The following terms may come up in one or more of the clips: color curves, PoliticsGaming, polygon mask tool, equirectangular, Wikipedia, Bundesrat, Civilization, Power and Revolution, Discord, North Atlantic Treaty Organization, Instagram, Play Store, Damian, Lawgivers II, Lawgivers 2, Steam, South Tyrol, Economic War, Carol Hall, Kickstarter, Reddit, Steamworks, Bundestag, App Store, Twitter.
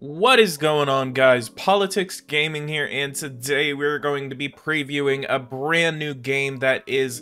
What is going on, guys? Politics Gaming here, and today we're going to be previewing a brand new game that is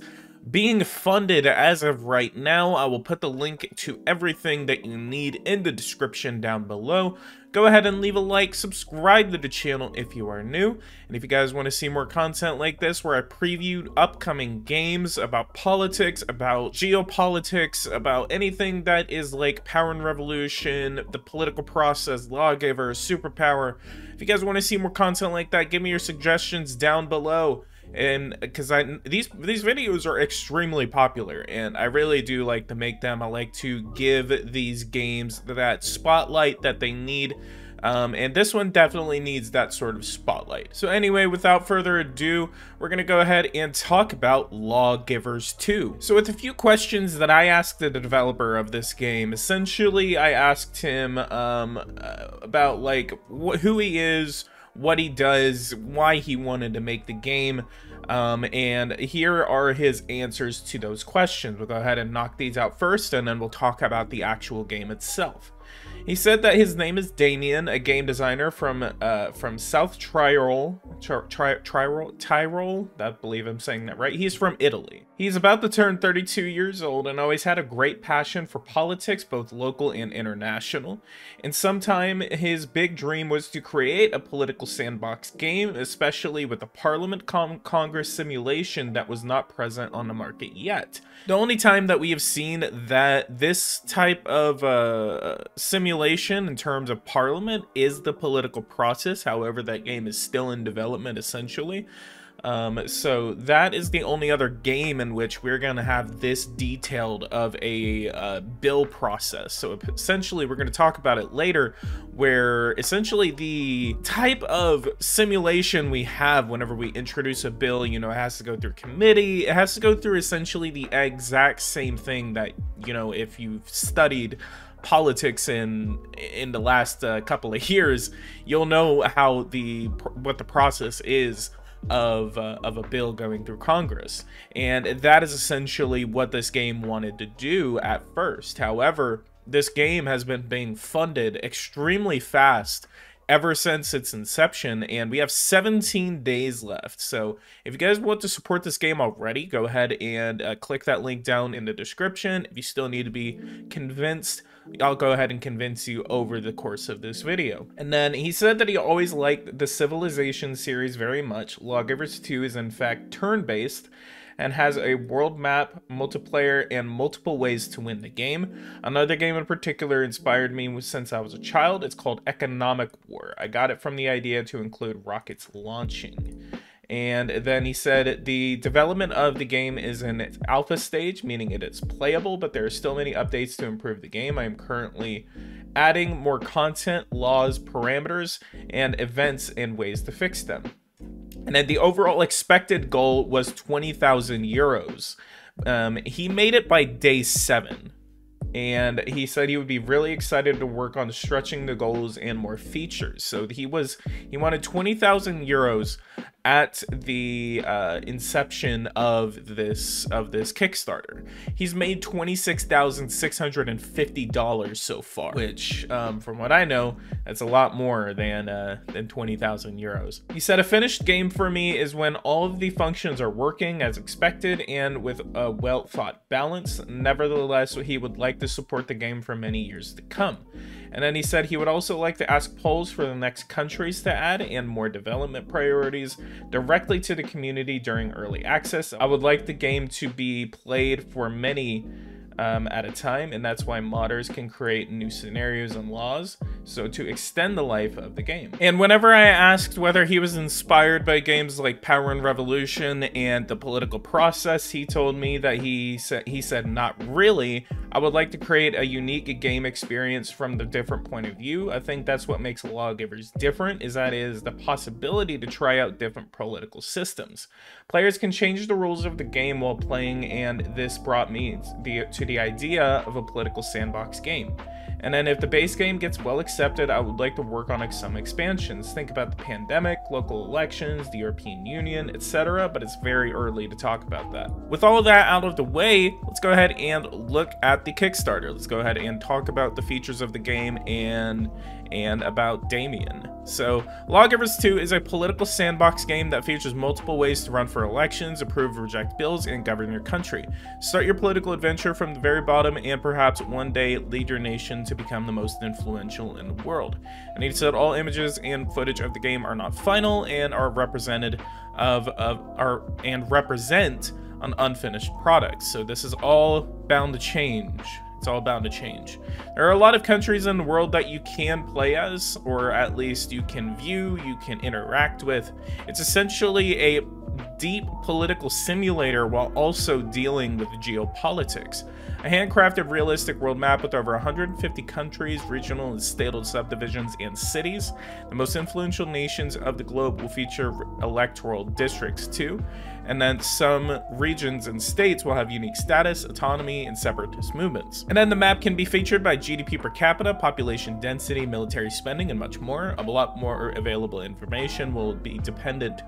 being funded as of right now. I will put the link to everything that you need in the description down below. Go ahead and leave a like, subscribe to the channel if you are new, and if you guys want to see more content like this where I preview upcoming games about politics, about geopolitics, about anything that is like Power and Revolution, the political process, Lawgivers, Superpower. If you guys want to see more content like that, give me your suggestions down below, and because these videos are extremely popular and I really do like to make them. I like to give these games that spotlight that they need, and this one definitely needs that sort of spotlight. So anyway, without further ado, we're gonna go ahead and talk about Lawgivers 2. So with a few questions that I asked the developer of this game, essentially I asked him about like who he is, what he does, why he wanted to make the game, and here are his answers to those questions. We'll go ahead and knock these out first, and then we'll talk about the actual game itself. He said that his name is Damian, a game designer from South Tyrol. Tyrol? I believe I'm saying that right. He's from Italy. He's about to turn 32 years old and always had a great passion for politics, both local and international. And sometime his big dream was to create a political sandbox game, especially with a parliament congress simulation that was not present on the market yet. The only time that we have seen that this type of simulation in terms of parliament is the political process. However, that game is still in development essentially, so that is the only other game in which we're gonna have this detailed of a bill process. So essentially we're gonna talk about it later, where essentially the type of simulation we have whenever we introduce a bill, you know, it has to go through committee, it has to go through essentially the exact same thing that, you know, if you've studied politics in the last couple of years, you'll know how what the process is of a bill going through Congress. And that is essentially what this game wanted to do at first. However, this game has been being funded extremely fast ever since its inception, and we have 17 days left. So if you guys want to support this game already, go ahead and click that link down in the description. If you still need to be convinced, I'll go ahead and convince you over the course of this video. And then he said that he always liked the Civilization series very much. Lawgivers 2 is in fact turn-based and has a world map, multiplayer, and multiple ways to win the game. Another game in particular inspired me since I was a child. It's called Economic War. I got it from the idea to include rockets launching. And then he said the development of the game is in its alpha stage, meaning it is playable, but there are still many updates to improve the game. I am currently adding more content, laws, parameters, and events and ways to fix them. And then the overall expected goal was 20,000 euros. He made it by day 7. And he said he would be really excited to work on stretching the goals and more features. So he wanted 20,000 euros at the inception of this Kickstarter. He's made $26,650 so far, which from what I know, that's a lot more than 20,000 euros. He said a finished game for me is when all of the functions are working as expected and with a well-thought balance. Nevertheless, he would like to support the game for many years to come. And then he said he would also like to ask polls for the next countries to add and more development priorities directly to the community during early access. I would like the game to be played for many at a time, and that's why modders can create new scenarios and laws, so to extend the life of the game. And whenever I asked whether he was inspired by games like Power and Revolution and the political process, he told me that he said not really. I would like to create a unique game experience from the different point of view. I think that's what makes Lawgivers different, is that is the possibility to try out different political systems. Players can change the rules of the game while playing, and this brought me to the idea of a political sandbox game. And then if the base game gets well accepted, I would like to work on some expansions. Think about the pandemic, local elections, the European Union, etc., but it's very early to talk about that. With all that out of the way, let's go ahead and look at the Kickstarter. Let's go ahead and talk about the features of the game and about Damian. So, Lawgivers 2 is a political sandbox game that features multiple ways to run for elections, approve or reject bills, and govern your country. Start your political adventure from the very bottom and perhaps one day lead your nation to become the most influential in the world. I need to say that all images and footage of the game are not final and are represent an unfinished product. So this is all bound to change. It's all bound to change. There are a lot of countries in the world that you can play as, or at least you can view, you can interact with. It's essentially a deep political simulator while also dealing with geopolitics. A handcrafted realistic world map with over 150 countries, regional and statal subdivisions, and cities. The most influential nations of the globe will feature electoral districts too. And then some regions and states will have unique status, autonomy, and separatist movements. And then the map can be featured by GDP per capita, population density, military spending, and much more. A lot more available information will be dependent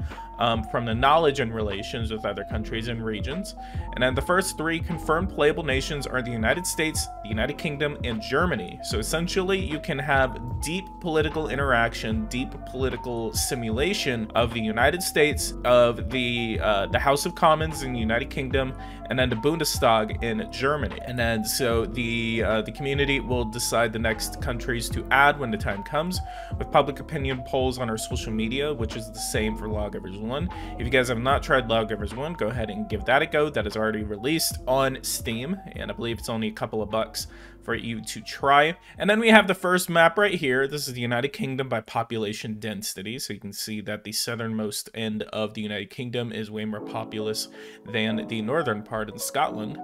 from the knowledge and relations with other countries and regions. And then the first three confirmed playable nations are the United States, the United Kingdom, and Germany. So essentially you can have deep political interaction, deep political simulation of the United States, of the House of Commons in the United Kingdom, and then the Bundestag in Germany. And then so the community will decide the next countries to add when the time comes, with public opinion polls on our social media, which is the same for Lawgivers 1. If you guys have not tried Lawgivers 1, go ahead and give that a go. That is already released on Steam, and I believe it's only a couple of bucks for you to try. And then we have the first map right here. This is the United Kingdom by population density. So you can see that the southernmost end of the United Kingdom is way more populous than the northern part in Scotland.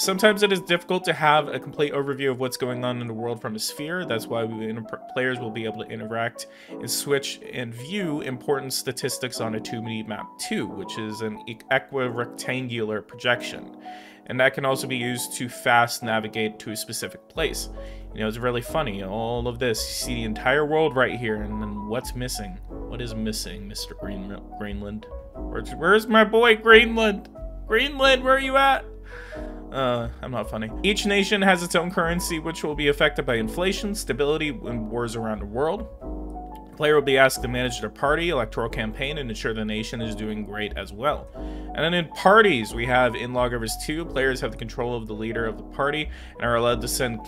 Sometimes it is difficult to have a complete overview of what's going on in the world from a sphere. That's why players will be able to interact and switch and view important statistics on a 2D map too, which is an equirectangular projection. And that can also be used to fast navigate to a specific place. You know, it's really funny. All of this, you see the entire world right here, and then what's missing? What is missing, Mr. Greenland? Where's my boy Greenland? Greenland, where are you at? I'm not funny. Each nation has its own currency, which will be affected by inflation, stability, and wars around the world. The player will be asked to manage their party, electoral campaign, and ensure the nation is doing great as well. And then in parties, we have in Lawgivers 2, players have the control of the leader of the party and are allowed to send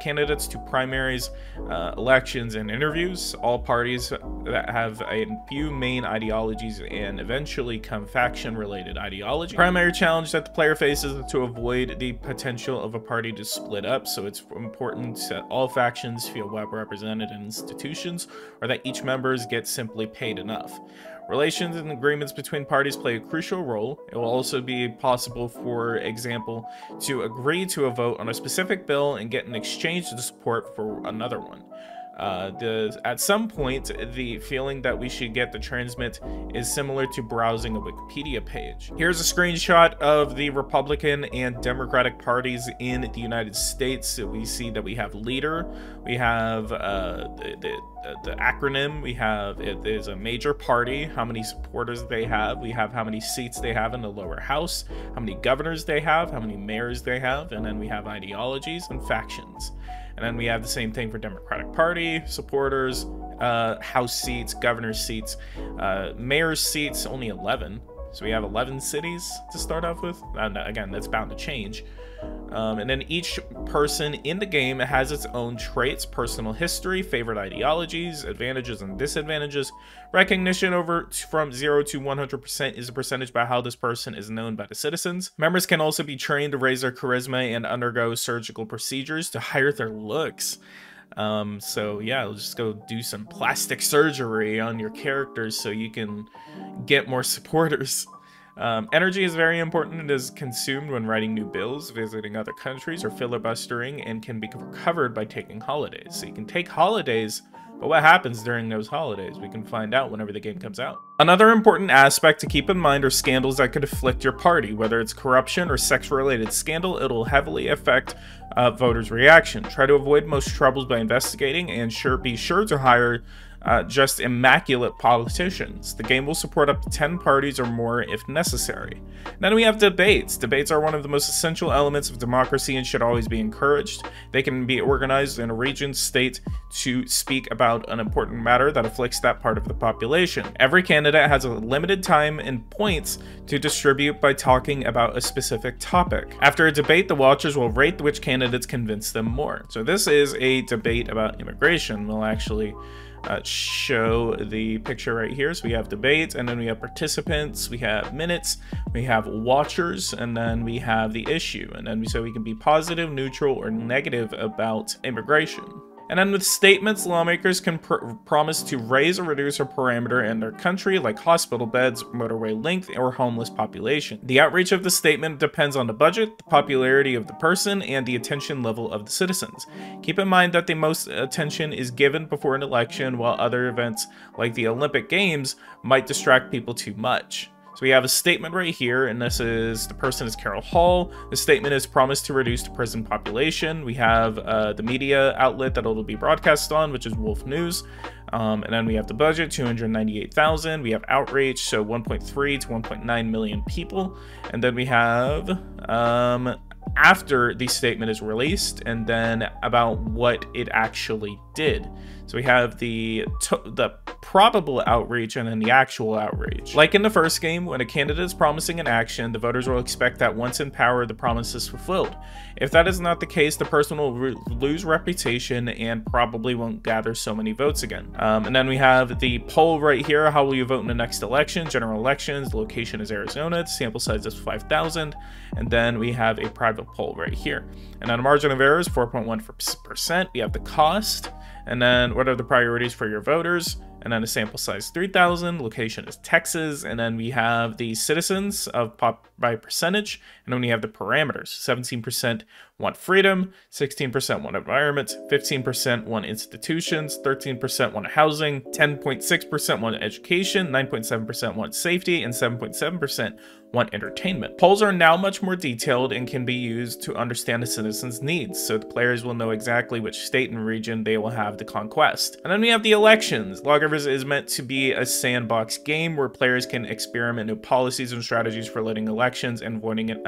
candidates to primaries, elections, and interviews. All parties that have a few main ideologies and eventually come faction-related ideology. The primary challenge that the player faces is to avoid the potential of a party to split up, so it's important that all factions feel well represented in institutions, or that each members get simply paid enough. Relations and agreements between parties play a crucial role. It will also be possible, for example, to agree to a vote on a specific bill and get in exchange the support for another one. At some point, the feeling that we should get to transmit is similar to browsing a Wikipedia page. Here's a screenshot of the Republican and Democratic parties in the United States. So we see that we have leader, we have the acronym, we have it is a major party, how many supporters they have, we have how many seats they have in the lower house, how many governors they have, how many mayors they have, and then we have ideologies and factions. And then we have the same thing for Democratic Party, supporters, House seats, governor's seats, mayor's seats, only 11. So we have 11 cities to start off with. And again, that's bound to change. And then each person in the game has its own traits, personal history, favorite ideologies, advantages and disadvantages. Recognition over from 0 to 100% is a percentage by how this person is known by the citizens. Members can also be trained to raise their charisma and undergo surgical procedures to hire their looks. So yeah, let's just go do some plastic surgery on your characters so you can get more supporters. Energy is very important. It is consumed when writing new bills, visiting other countries, or filibustering, and can be recovered by taking holidays. So you can take holidays, but what happens during those holidays? We can find out whenever the game comes out. Another important aspect to keep in mind are scandals that could afflict your party. Whether it's corruption or sex-related scandal, it'll heavily affect voters' reaction. Try to avoid most troubles by investigating, and be sure to hire just immaculate politicians. The game will support up to 10 parties or more if necessary. And then we have debates. Debates are one of the most essential elements of democracy and should always be encouraged. They can be organized in a region, state to speak about an important matter that afflicts that part of the population. Every candidate has a limited time and points to distribute by talking about a specific topic. After a debate, the watchers will rate which candidates convince them more. So this is a debate about immigration. We'll actually show the picture right here. So we have debates, and then we have participants, we have minutes, we have watchers, and then we have the issue. And then we can be positive, neutral, or negative about immigration. And then with statements, lawmakers can promise to raise or reduce a parameter in their country, like hospital beds, motorway length, or homeless population. The outreach of the statement depends on the budget, the popularity of the person, and the attention level of the citizens. Keep in mind that the most attention is given before an election, while other events, like the Olympic Games, might distract people too much. So we have a statement right here, and this is, the person is Carol Hall. The statement is promised to reduce the prison population. We have the media outlet that it'll be broadcast on, which is Wolf News. And then we have the budget, 298,000. We have outreach, so 1.3 to 1.9 million people. And then we have after the statement is released, and then about what it actually did. So we have the probable outreach and then the actual outreach. Like in the first game, when a candidate is promising an action, the voters will expect that once in power, the promise is fulfilled. If that is not the case, the person will lose reputation and probably won't gather so many votes again. And then we have the poll right here. How will you vote in the next election? General elections. The location is Arizona. The sample size is 5,000. And then we have a private poll right here. And on a margin of error is 4.1%. We have the cost. And then what are the priorities for your voters? And then a sample size 3,000, location is Texas. And then we have the citizens of by percentage. And then we have the parameters. 17% want freedom, 16% want environment, 15% want institutions, 13% want housing, 10.6% want education, 9.7% want safety, and 7.7% want entertainment. Polls are now much more detailed and can be used to understand a citizen's needs, so the players will know exactly which state and region they will have to conquest. And then we have the elections. Lawgivers is meant to be a sandbox game where players can experiment new policies and strategies for letting elections and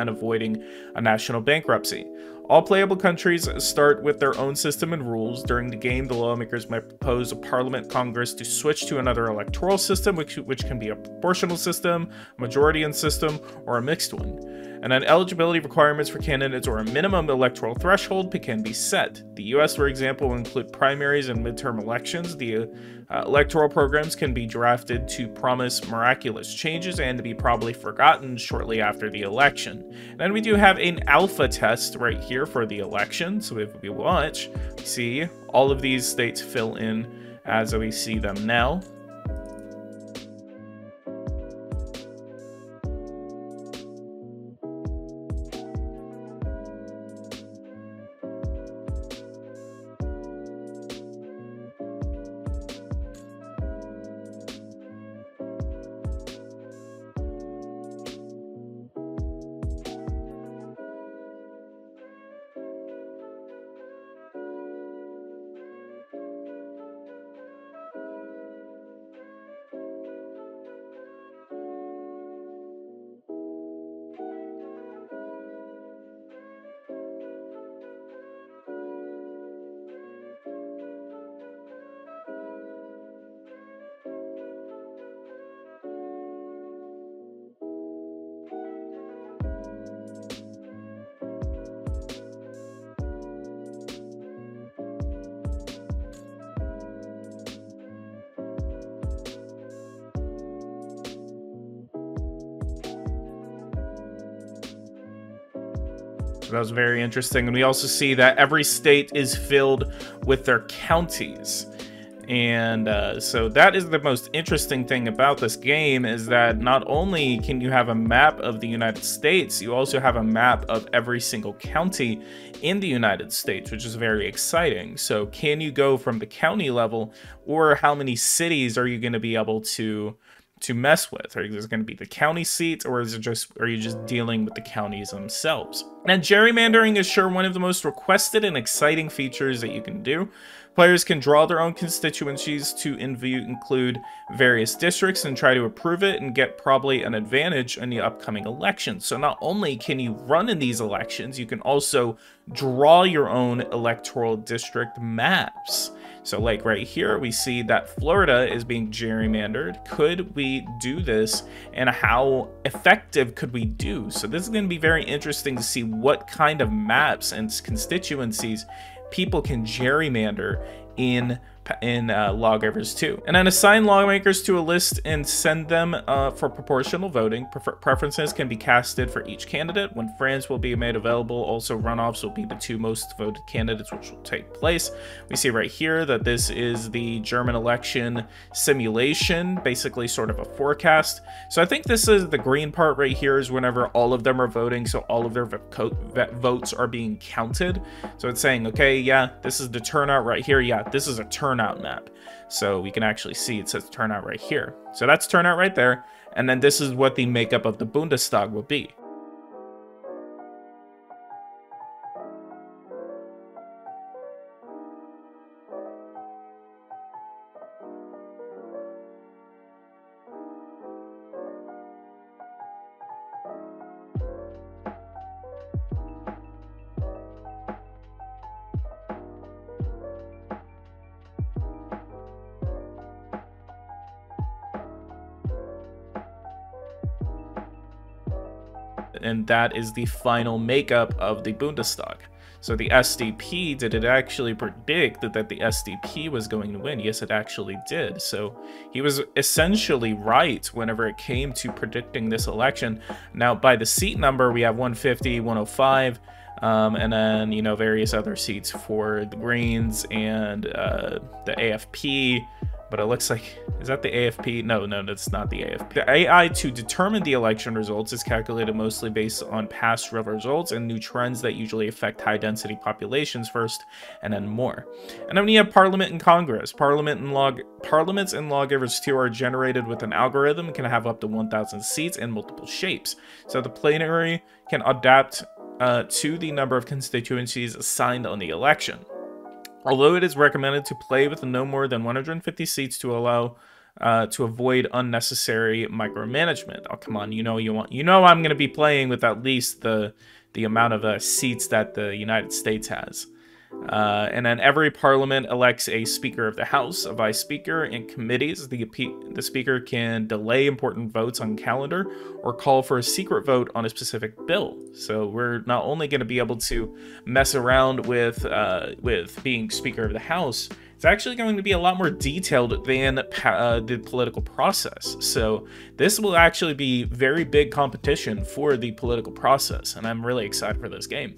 avoiding a national bankruptcy. All playable countries start with their own system and rules. During the game, the lawmakers might propose a parliament congress to switch to another electoral system, which can be a proportional system, majoritarian system, or a mixed one. And then eligibility requirements for candidates or a minimum electoral threshold can be set. The US, for example, will include primaries and midterm elections. The electoral programs can be drafted to promise miraculous changes and to be probably forgotten shortly after the election. And then we do have an alpha test right here for the election. So if we watch, see all of these states fill in as we see them now. So that was very interesting. And we also see that every state is filled with their counties. And so that is the most interesting thing about this game, is that not only can you have a map of the United States, you also have a map of every single county in the United States, which is very exciting. So can you go from the county level, or how many cities are you going to be able to mess with? Or is it going to be the county seats, or is it just, are you just dealing with the counties themselves? Now, gerrymandering is sure one of the most requested and exciting features that you can do. Players can draw their own constituencies to include various districts and try to approve it and get probably an advantage in the upcoming elections. So not only can you run in these elections, you can also draw your own electoral district maps. So like right here, we see that Florida is being gerrymandered. Could we do this, and how effective could we do? So this is going to be very interesting to see what kind of maps and constituencies people can gerrymander in Lawgivers 2. And then assign lawmakers to a list and send them for proportional voting. Preferences can be casted for each candidate. When friends will be made available, also runoffs will be the two most voted candidates, which will take place. We see right here that this is the German election simulation, basically sort of a forecast. So I think this is the green part right here is whenever all of them are voting, so all of their votes are being counted. So it's saying, okay, yeah, this is the turnout right here. Yeah, this is a turnout map. So we can actually see it says turnout right here. So that's turnout right there. And then this is what the makeup of the Bundestag will be. And that is the final makeup of the Bundestag. So the SDP, did it actually predict that the SDP was going to win? Yes, it actually did. So he was essentially right whenever it came to predicting this election. Now, by the seat number, we have 150, 105, and then, you know, various other seats for the Greens and the AFP. But it looks like, is that the AFP? No, that's not the AFP. The AI to determine the election results is calculated mostly based on past results and new trends that usually affect high-density populations first, and then more. And then we have Parliament and Congress. Parliaments and Lawgivers 2 are generated with an algorithm and can have up to 1,000 seats and multiple shapes. So the plenary can adapt to the number of constituencies assigned on the election. Although it is recommended to play with no more than 150 seats to allow to avoid unnecessary micromanagement. Oh, come on, you know I'm gonna be playing with at least the amount of seats that the United States has. And then every parliament elects a Speaker of the House, a Vice Speaker, and committees. The Speaker can delay important votes on calendar or call for a secret vote on a specific bill. So we're not only going to be able to mess around with being Speaker of the House, it's actually going to be a lot more detailed than the political process. So this will actually be very big competition for the political process, and I'm really excited for this game.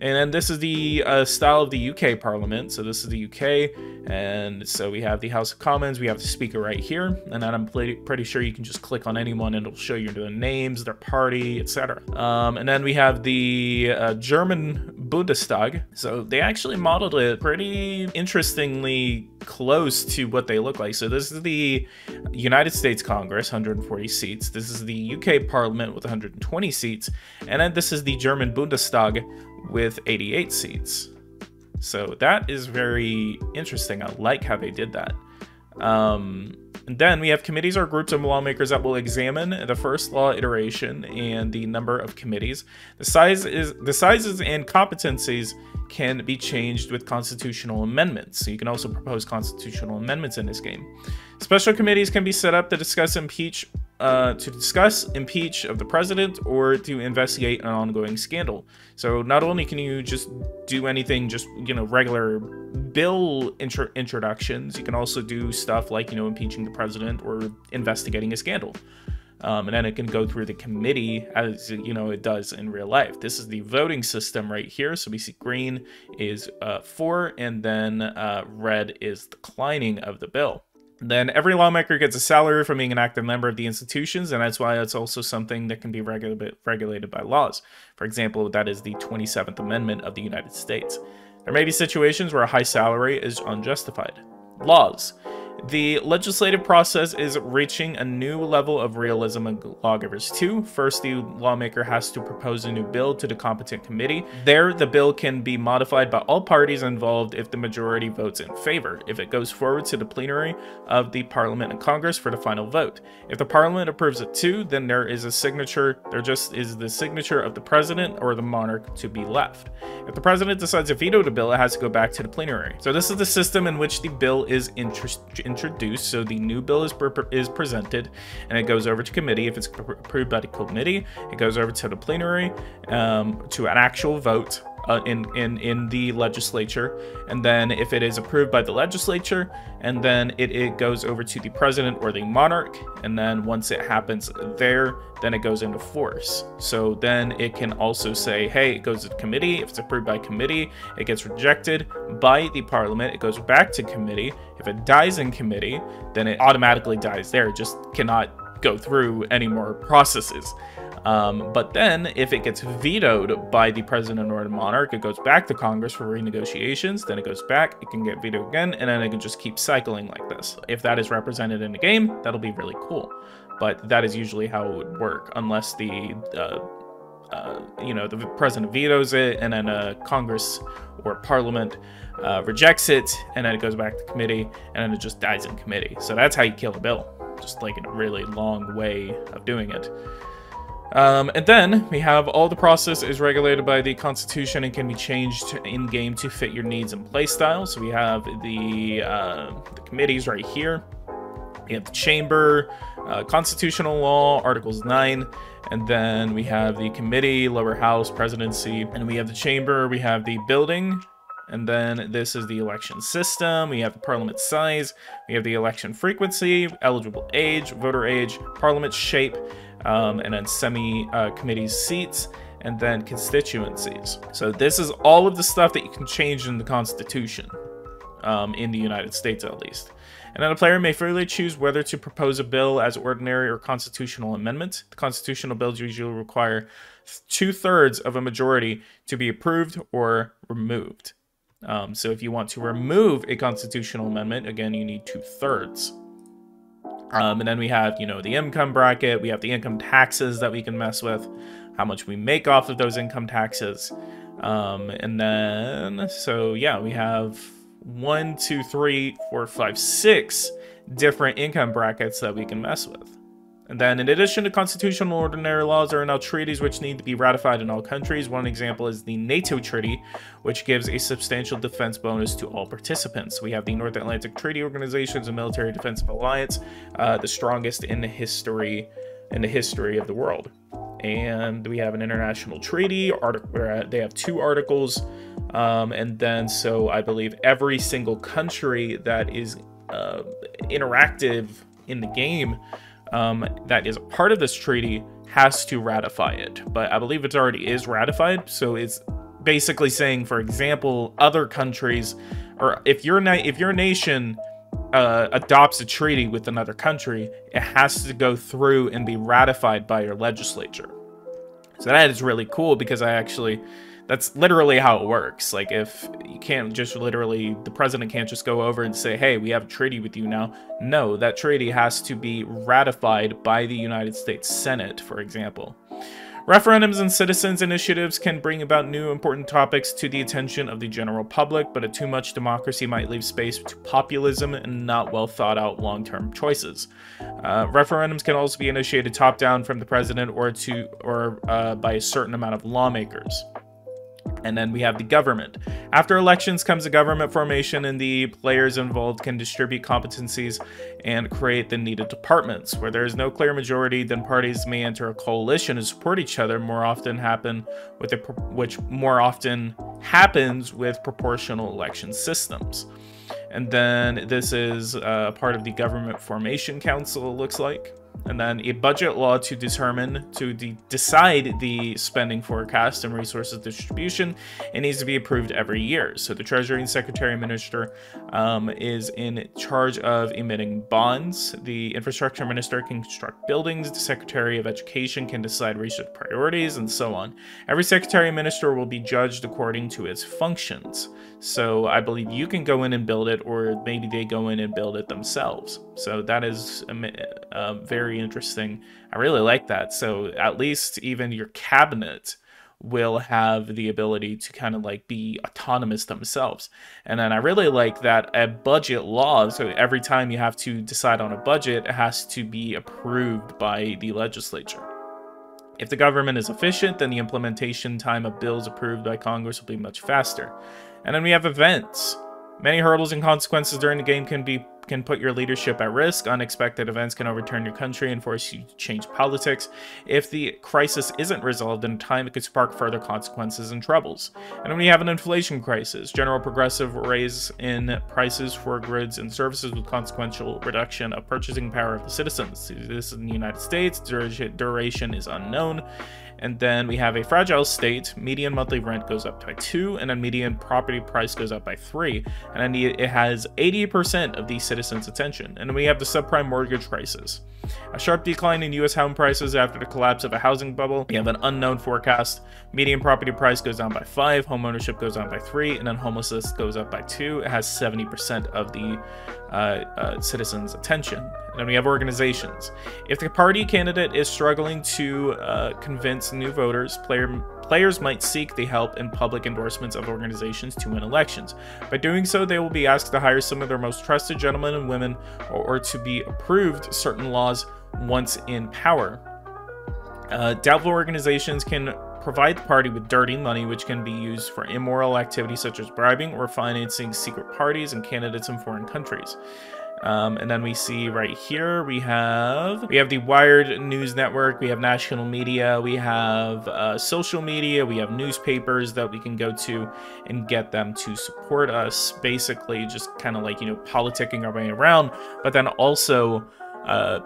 And then this is the style of the UK Parliament. So this is the UK, and so we have the House of Commons, we have the Speaker right here, and then I'm pretty sure you can just click on anyone and it'll show you their names, their party, etc. And then we have the German Bundestag. So they actually modeled it pretty interestingly close to what they look like. So this is the United States Congress, 140 seats. This is the UK Parliament with 120 seats. And then this is the German Bundestag with 88 seats. So that is very interesting. I like how they did that. And then we have committees or groups of lawmakers that will examine the first law iteration and the number of committees. The sizes and competencies can be changed with constitutional amendments. So you can also propose constitutional amendments in this game. Special committees can be set up to discuss impeach of the president or to investigate an ongoing scandal. So not only can you just do anything, just, you know, regular bill introductions, you can also do stuff like, you know, impeaching the president or investigating a scandal. And then it can go through the committee as, you know, it does in real life. This is the voting system right here. So we see green is for, and then red is declining of the bill. Then every lawmaker gets a salary from being an active member of the institutions, and that's why it's also something that can be regulated by laws. For example, that is the 27th Amendment of the United States. There may be situations where a high salary is unjustified. Laws. The legislative process is reaching a new level of realism in Lawgivers 2. First, the lawmaker has to propose a new bill to the competent committee. There, the bill can be modified by all parties involved if the majority votes in favor. If it goes forward to the plenary of the Parliament and Congress for the final vote. If the Parliament approves it too, then there just is the signature of the president or the monarch to be left. If the president decides to veto the bill, it has to go back to the plenary. So this is the system in which the bill is introduced. So the new bill is presented and it goes over to committee. If it's approved by the committee, it goes over to the plenary to an actual vote in the legislature. And then if it is approved by the legislature, and then it goes over to the president or the monarch. And then once it happens there, then it goes into force. So then it can also say, hey, it goes to the committee. If it's approved by committee, it gets rejected by the parliament. It goes back to committee. If it dies in committee, then it automatically dies there. It just cannot go through any more processes. But then if it gets vetoed by the president or the monarch, it goes back to Congress for renegotiations, then it goes back, it can get vetoed again, and then it can just keep cycling like this. If that is represented in the game, that'll be really cool. But that is usually how it would work, unless the, the president vetoes it, and then Congress or Parliament rejects it, and then it goes back to committee, and then it just dies in committee. So that's how you kill the bill, just like a really long way of doing it. And then we have all the process is regulated by the Constitution and can be changed in-game to fit your needs and playstyle. So we have the committees right here. We have the chamber, constitutional law, Articles 9. And then we have the committee, lower house, presidency. And we have the chamber, we have the building. And then this is the election system. We have the parliament size. We have the election frequency, eligible age, voter age, parliament shape, and then semi-committee seats, and then constituencies. So this is all of the stuff that you can change in the Constitution, in the United States at least. And then a player may freely choose whether to propose a bill as ordinary or constitutional amendment. The constitutional bills usually require 2/3 of a majority to be approved or removed. So if you want to remove a constitutional amendment, again, you need 2/3. And then we have, the income bracket, we have the income taxes that we can mess with, how much we make off of those income taxes. And then, so yeah, we have 1, 2, 3, 4, 5, 6 different income brackets that we can mess with. And then in addition to constitutional ordinary laws, there are now treaties which need to be ratified in all countries. One example is the NATO treaty, which gives a substantial defense bonus to all participants. We have the North Atlantic Treaty Organization, a military defensive alliance, the strongest in the history of the world. And we have an international treaty, where they have 2 articles. And then, so I believe every single country that is interactive in the game that is a part of this treaty has to ratify it, but I believe it already is ratified. So it's basically saying, for example, other countries, or if your nation adopts a treaty with another country, it has to go through and be ratified by your legislature. So that is really cool, because that's literally how it works. Like, if you can't just literally, the president can't just go over and say, hey, we have a treaty with you now. No, that treaty has to be ratified by the United States Senate, for example. Referendums and citizens' initiatives can bring about new important topics to the attention of the general public, but a too much democracy might leave space to populism and not well thought out long-term choices. Referendums can also be initiated top-down from the president or by a certain amount of lawmakers. And then we have the government. After elections comes a government formation, and the players involved can distribute competencies and create the needed departments. Where there is no clear majority, then parties may enter a coalition to support each other, which more often happens with proportional election systems. And then this is part of the government formation council, it looks like. and then a budget law to determine, decide the spending forecast and resources distribution. It needs to be approved every year. So the Treasury and Secretary and Minister is in charge of emitting bonds. The Infrastructure Minister can construct buildings. The Secretary of Education can decide research priorities, and so on. Every Secretary and Minister will be judged according to its functions. So I believe you can go in and build it, or maybe they go in and build it themselves. So that is very interesting. I really like that. So at least even your cabinet will have the ability to kind of like be autonomous themselves. And then I really like that a budget law, so every time you have to decide on a budget, it has to be approved by the legislature. If the government is efficient, then the implementation time of bills approved by Congress will be much faster. And then we have events. Many hurdles and consequences during the game can put your leadership at risk. Unexpected events can overturn your country and force you to change politics. If the crisis isn't resolved in time, it could spark further consequences and troubles. And when you have an inflation crisis, general progressive raise in prices for goods and services with consequential reduction of purchasing power of the citizens. This is in the United States. Duration is unknown. And then we have a fragile state. Median monthly rent goes up by 2, and then median property price goes up by 3. And then it has 80% of the citizens' attention. And then we have the subprime mortgage crisis. A sharp decline in U.S. home prices after the collapse of a housing bubble. We have an unknown forecast. Median property price goes down by 5. Home ownership goes down by 3. And then homelessness goes up by 2. It has 70% of the citizens' attention. And then we have organizations. If the party candidate is struggling to convince new voters, players might seek the help and public endorsements of organizations to win elections. By doing so, they will be asked to hire some of their most trusted gentlemen and women, or to be approved certain laws once in power. Doubtful organizations can provide the party with dirty money, which can be used for immoral activities such as bribing or financing secret parties and candidates in foreign countries. And then we see right here, we have the Wired News Network, we have national media, we have social media, we have newspapers that we can go to and get them to support us, basically just kind of like, you know, politicking our way around, but then also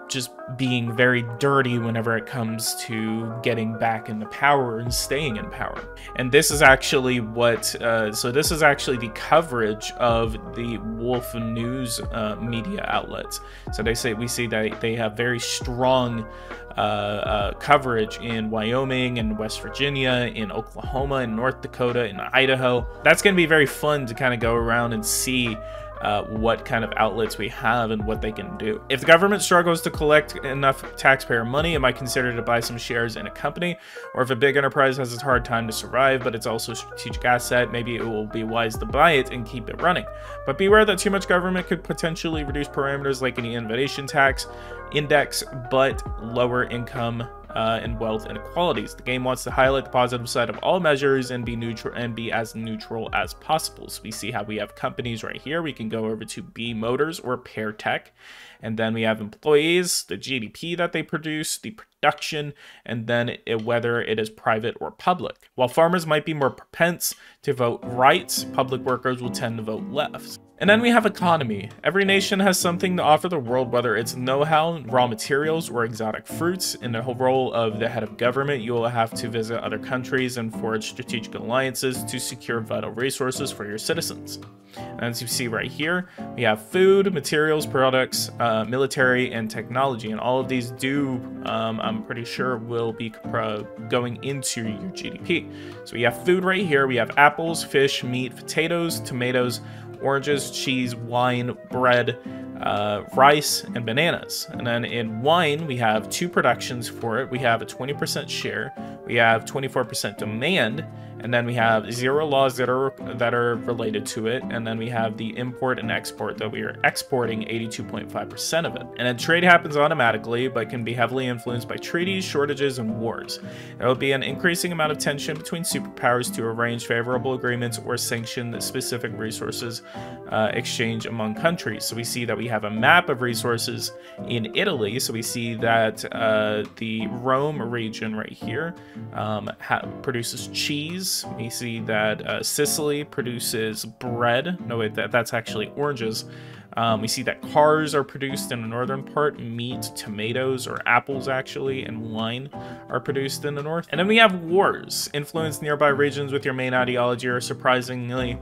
just being very dirty whenever it comes to getting back into power and staying in power. And this is actually what, so this is actually the coverage of the Wolf News media outlets. So they say, we see that they have very strong coverage in Wyoming and West Virginia, in Oklahoma, in North Dakota, in Idaho. That's going to be very fun to kind of go around and see what kind of outlets we have and what they can do. If the government struggles to collect enough taxpayer money, it might consider to buy some shares in a company, or if a big enterprise has a hard time to survive, but it's also a strategic asset, maybe it will be wise to buy it and keep it running. But beware that too much government could potentially reduce parameters like any innovation tax index, but lower income and wealth inequalities. The game wants to highlight the positive side of all measures and be neutral, and be as neutral as possible. So we see how we have companies right here. We can go over to B Motors or Pear Tech, and then we have employees, the GDP that they produce, the production, and then whether it is private or public. While farmers might be more propense to vote right, public workers will tend to vote left. And then we have economy. Every nation has something to offer the world, whether it's know-how, raw materials, or exotic fruits. In the role of the head of government, you will have to visit other countries and forge strategic alliances to secure vital resources for your citizens. And as you see right here, we have food, materials, products, military, and technology. And all of these do, I'm pretty sure, will be going into your GDP. So we have food right here. We have apples, fish, meat, potatoes, tomatoes, oranges, cheese, wine, bread, rice, and bananas. And then in wine, we have two productions for it. We have a 20% share, we have 24% demand, and then we have 0 laws that are related to it, and then we have the import and export, that we are exporting 82.5% of it. And then trade happens automatically, but can be heavily influenced by treaties, shortages, and wars. There will be an increasing amount of tension between superpowers to arrange favorable agreements or sanction the specific resources exchange among countries. So we see that we have a map of resources in Italy. So we see that the Rome region right here produces cheese, this, we see that Sicily produces bread. No, wait, that's actually oranges. We see that cars are produced in the northern part, meat, tomatoes, or apples actually, and wine are produced in the north. And then we have wars. Influence nearby regions with your main ideology or surprisingly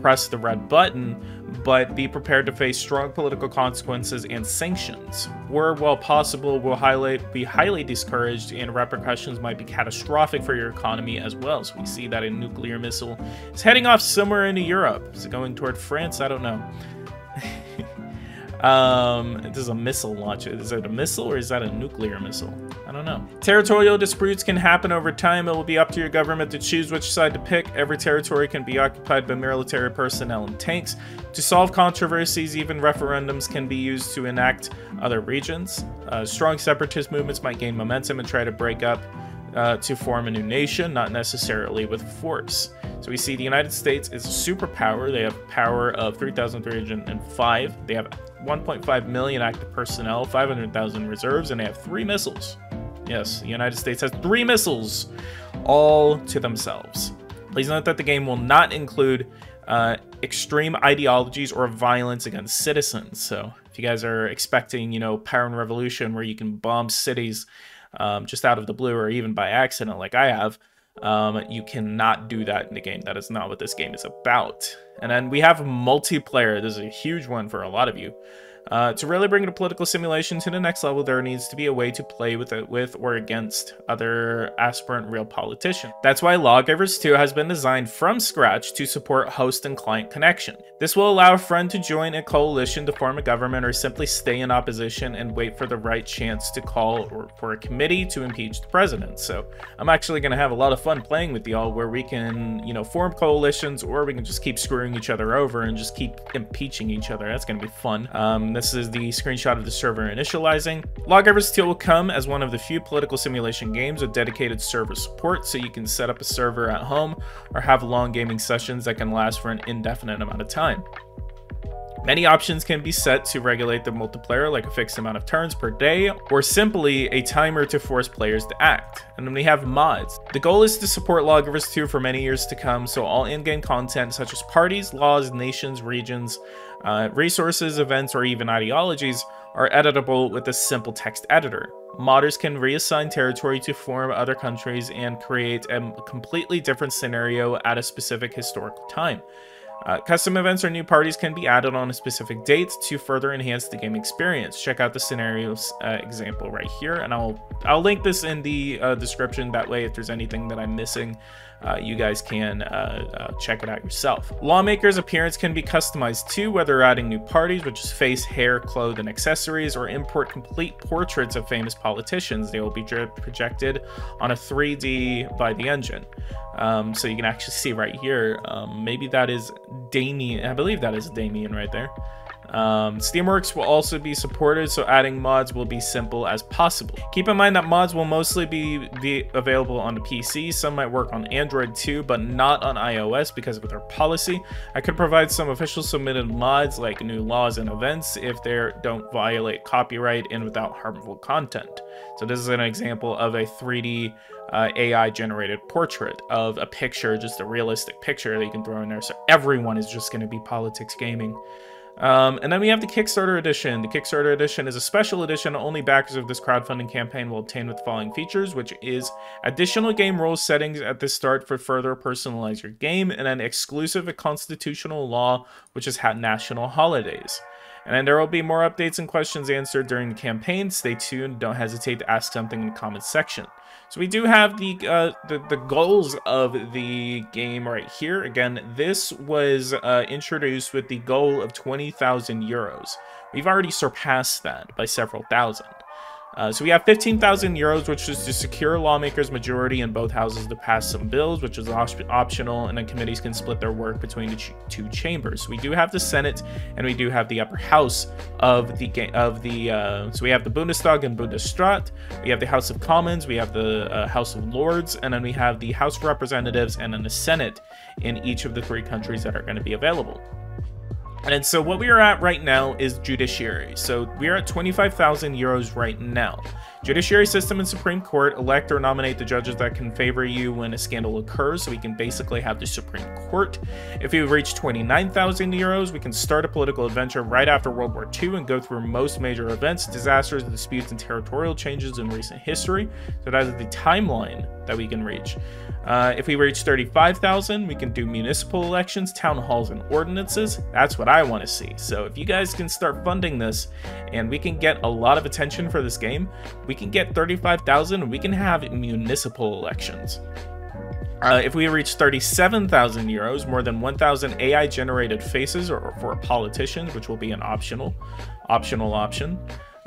press the red button, but be prepared to face strong political consequences and sanctions. War, while possible, will be highly discouraged, and repercussions might be catastrophic for your economy as well. So we see that a nuclear missile is heading off somewhere into Europe. Is it going toward France? I don't know. Does a missile launch it? Is it a missile or is that a nuclear missile? I don't know. Territorial disputes can happen over time. It will be up to your government to choose which side to pick. Every territory can be occupied by military personnel and tanks. To solve controversies, even referendums can be used to enact other regions. Strong separatist movements might gain momentum and try to break up to form a new nation, not necessarily with force. So we see the United States is a superpower. They have power of 3,305. They have 1.5 million active personnel, 500,000 reserves, and they have 3 missiles. Yes, the United States has 3 missiles all to themselves. Please note that the game will not include extreme ideologies or violence against citizens. So if you guys are expecting, you know, Power and Revolution where you can bomb cities just out of the blue or even by accident like I have, you cannot do that in the game. That is not what this game is about. And then we have multiplayer. This is a huge one for a lot of you. To really bring the political simulation to the next level, there needs to be a way to play with or against other aspirant real politicians. That's why Lawgivers 2 has been designed from scratch to support host and client connection. This will allow a friend to join a coalition to form a government or simply stay in opposition and wait for the right chance to call for a committee to impeach the president. So I'm actually going to have a lot of fun playing with y'all where we can, you know, form coalitions, or we can just keep screwing each other over and just keep impeaching each other. That's going to be fun. This is the screenshot of the server initializing. Lawgivers 2 will come as one of the few political simulation games with dedicated server support, so you can set up a server at home or have long gaming sessions that can last for an indefinite amount of time. Many options can be set to regulate the multiplayer, like a fixed amount of turns per day, or simply a timer to force players to act. And then we have mods. The goal is to support Lawgivers 2 for many years to come, so all in-game content such as parties, laws, nations, regions, resources, events, or even ideologies are editable with a simple text editor. Modders can reassign territory to form other countries and create a completely different scenario at a specific historical time. Custom events or new parties can be added on a specific date to further enhance the game experience. Check out the scenarios example right here, and I'll link this in the description. That way, if there's anything that I'm missing, you guys can check it out yourself. Lawmakers' appearance can be customized too, whether adding new parties, which is face, hair, clothes, and accessories, or import complete portraits of famous politicians. They will be projected on a 3D by the engine. So you can actually see right here, maybe that is Damian. I believe that is Damian right there. Steamworks will also be supported, so adding mods will be simple as possible. Keep in mind that mods will mostly be available on the PC. Some might work on Android too, but not on iOS because of their policy. I could provide some official submitted mods like new laws and events if they don't violate copyright and without harmful content. So this is an example of a 3D AI generated portrait of a picture, just a realistic picture that you can throw in there. So everyone is just going to be politics gaming. And then we have the Kickstarter edition. The Kickstarter edition is a special edition. Only backers of this crowdfunding campaign will obtain with the following features, which is additional game rule settings at the start for further personalize your game, and then exclusive constitutional law, which is national holidays. And then there will be more updates and questions answered during the campaign. Stay tuned. Don't hesitate to ask something in the comments section. So we do have the goals of the game right here. Again, this was introduced with the goal of 20,000 euros. We've already surpassed that by several thousand. So we have 15,000 euros, which is to secure lawmakers' majority in both houses to pass some bills, which is optional, and then committees can split their work between the two chambers. So we do have the Senate, and we do have the upper house of so we have the Bundestag and Bundesrat, we have the House of Commons, we have the House of Lords, and then we have the House of Representatives, and then the Senate in each of the 3 countries that are going to be available. And so what we are at right now is judiciary. So we are at 25,000 euros right now. Judiciary system and Supreme Court, elect or nominate the judges that can favor you when a scandal occurs, so we can basically have the Supreme Court. If you reach 29,000 euros, we can start a political adventure right after World War II and go through most major events, disasters, disputes, and territorial changes in recent history. So that is the timeline that we can reach. If we reach 35,000, we can do municipal elections, town halls, and ordinances. That's what I want to see. So if you guys can start funding this and we can get a lot of attention for this game, we can get 35,000 and we can have municipal elections. If we reach 37,000 euros, more than 1,000 AI-generated faces or for politicians, which will be an optional option.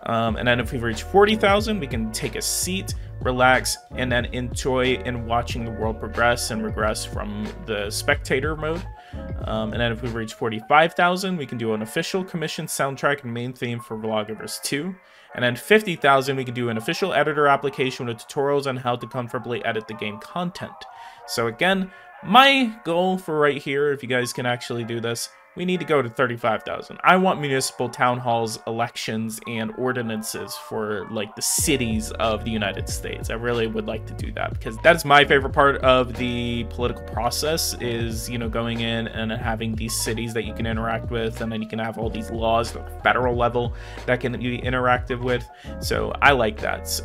And then if we reach 40,000, we can take a seat, relax, and then enjoy in watching the world progress and regress from the spectator mode. And then if we reach 45,000, we can do an official commission soundtrack and main theme for Lawgivers 2. And then 50,000, we can do an official editor application with tutorials on how to comfortably edit the game content. So again, my goal for right here, if you guys can actually do this, we need to go to 35,000. I want municipal town halls, elections, and ordinances for like the cities of the United States. I really would like to do that because that's my favorite part of the political process is, you know, going in and having these cities that you can interact with, and then you can have all these laws at the federal level that can be interactive with. So I like that.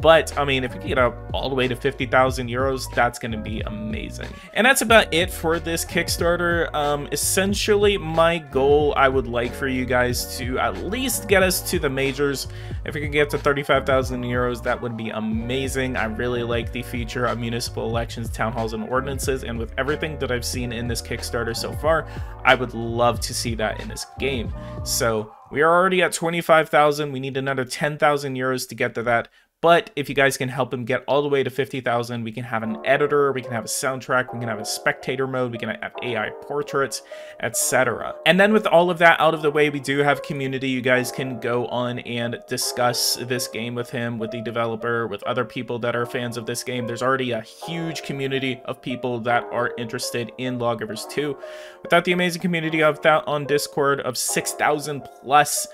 But I mean, if we get up all the way to 50,000 euros, that's going to be amazing. And that's about it for this Kickstarter. Essentially, my goal, I would like for you guys to at least get us to the majors. If we can get to 35,000 euros, that would be amazing. I really like the feature of municipal elections, town halls, and ordinances, and with everything that I've seen in this Kickstarter so far, I would love to see that in this game. So we are already at 25,000. We need another 10,000 euros to get to that. But if you guys can help him get all the way to 50,000, we can have an editor, we can have a soundtrack, we can have a spectator mode, we can have AI portraits, etc. And then with all of that out of the way, we do have community. You guys can go on and discuss this game with him, with the developer, with other people that are fans of this game. There's already a huge community of people that are interested in Lawgivers 2. Without the amazing community of that on Discord of 6,000 plus,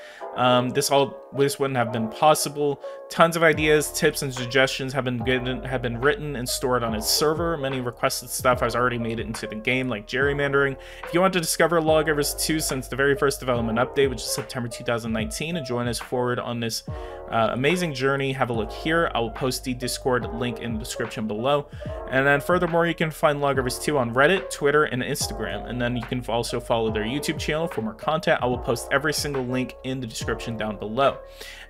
this wouldn't have been possible. Tons of ideas, tips, and suggestions have been written and stored on its server. Many requested stuff has already made it into the game, like gerrymandering. If you want to discover Lawgivers 2 since the very first development update, which is September 2019, and join us forward on this amazing journey, have a look here. I will post the Discord link in the description below. And then furthermore, you can find Lawgivers 2 on Reddit, Twitter, and Instagram. And then you can also follow their YouTube channel for more content. I will post every single link in the description down below.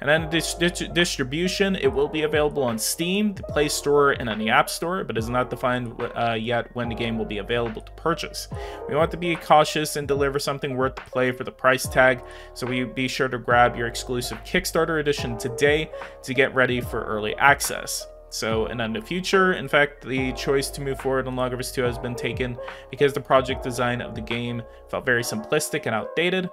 And then distribution, it will be available on Steam, the Play Store, and on the App Store, but is not defined yet when the game will be available to purchase. We want to be cautious and deliver something worth the play for the price tag, so be sure to grab your exclusive Kickstarter edition today to get ready for early access. So, and in the future, in fact, the choice to move forward on Lawgivers 2 has been taken because the project design of the game felt very simplistic and outdated,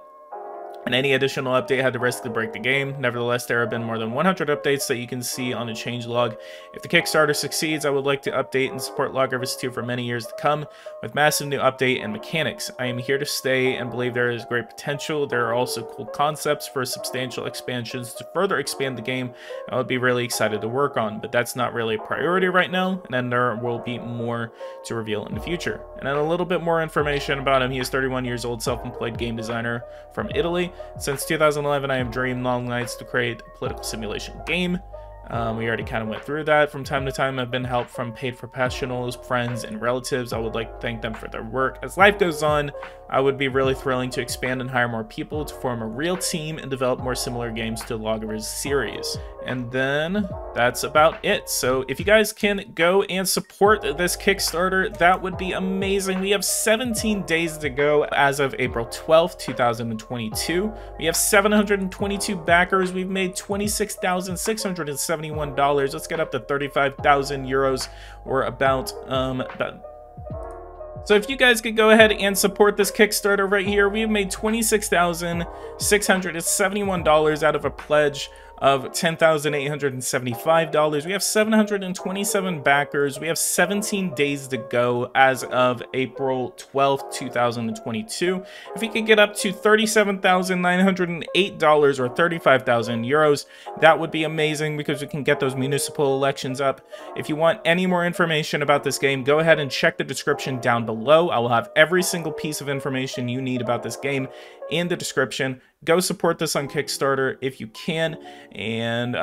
and any additional update had the risk to break the game. Nevertheless, there have been more than 100 updates that you can see on the changelog. If the Kickstarter succeeds, I would like to update and support Lawgivers 2 for many years to come with massive new update and mechanics. I am here to stay and believe there is great potential. There are also cool concepts for substantial expansions to further expand the game. I would be really excited to work on, but that's not really a priority right now. And then there will be more to reveal in the future. And then a little bit more information about him. He is 31 years old, self-employed game designer from Italy. Since 2011, I have dreamed long nights to create a political simulation game. We already kind of went through that. From time to time, I've been helped from paid professionals, friends, and relatives. I would like to thank them for their work. As life goes on, I would be really thrilling to expand and hire more people to form a real team and develop more similar games to Lawgivers series. And then that's about it. So if you guys can go and support this Kickstarter, that would be amazing. We have 17 days to go as of April 12th, 2022. We have 722 backers. We've made $26,671. Let's get up to 35,000 euros or about. So if you guys could go ahead and support this Kickstarter right here, we have made $26,671 out of a pledge of $10,875. We have 727 backers. We have 17 days to go as of April 12th, 2022. If we could get up to $37,908 or 35,000 euros, that would be amazing because we can get those municipal elections up. If you want any more information about this game, go ahead and check the description down below. I will have every single piece of information you need about this game in the description. Go support this on Kickstarter if you can, and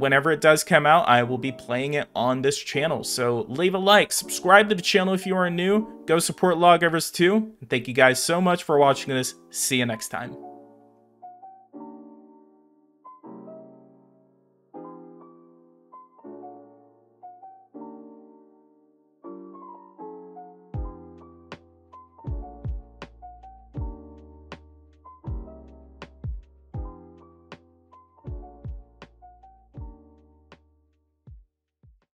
whenever it does come out, I will be playing it on this channel. So leave a like, subscribe to the channel if you are new, go support Lawgivers 2. Thank you guys so much for watching this. See you next time.